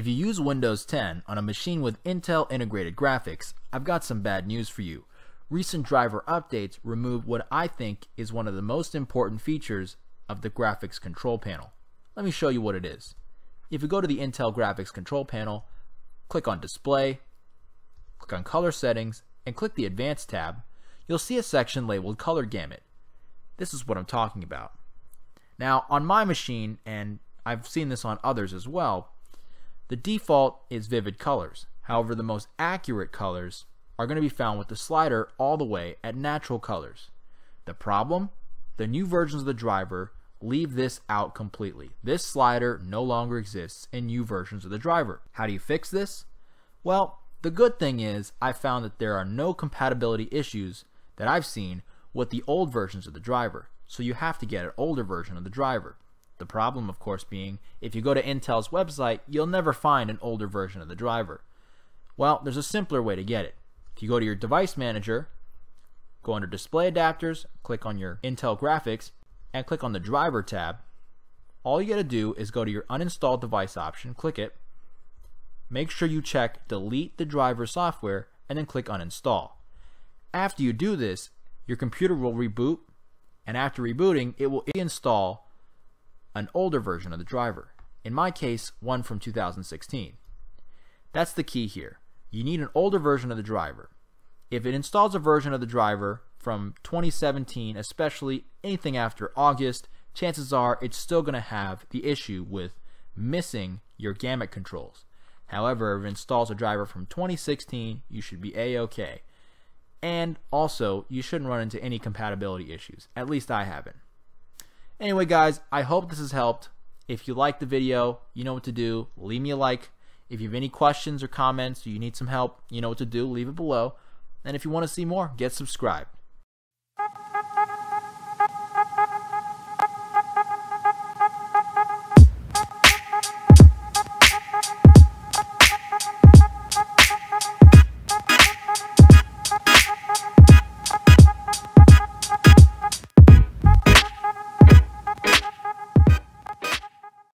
If you use Windows 10 on a machine with Intel integrated graphics, I've got some bad news for you. Recent driver updates remove what I think is one of the most important features of the graphics control panel. Let me show you what it is. If you go to the Intel graphics control panel, click on display, click on color settings, and click the advanced tab, you'll see a section labeled color gamut. This is what I'm talking about. Now on my machine, and I've seen this on others as well, the default is vivid colors. However, the most accurate colors are going to be found with the slider all the way at natural colors. The problem? The new versions of the driver leave this out completely. This slider no longer exists in new versions of the driver. How do you fix this? Well, the good thing is I found that there are no compatibility issues that I've seen with the old versions of the driver, so you have to get an older version of the driver. The problem, of course, being if you go to Intel's website, you'll never find an older version of the driver. Well, there's a simpler way to get it. If you go to your device manager, go under display adapters, click on your Intel graphics, and click on the driver tab. All you gotta do is go to your uninstalled device option, click it, make sure you check delete the driver software, and then click uninstall. After you do this, your computer will reboot, and after rebooting, it will install an older version of the driver. In my case, one from 2016. That's the key here. You need an older version of the driver. If it installs a version of the driver from 2017, especially anything after August, chances are it's still going to have the issue with missing your gamut controls. However, if it installs a driver from 2016, you should be A-OK. And also, you shouldn't run into any compatibility issues. At least I haven't. Anyway, guys, I hope this has helped. If you liked the video, you know what to do. Leave me a like. If you have any questions or comments, or you need some help, you know what to do. Leave it below. And if you want to see more, get subscribed.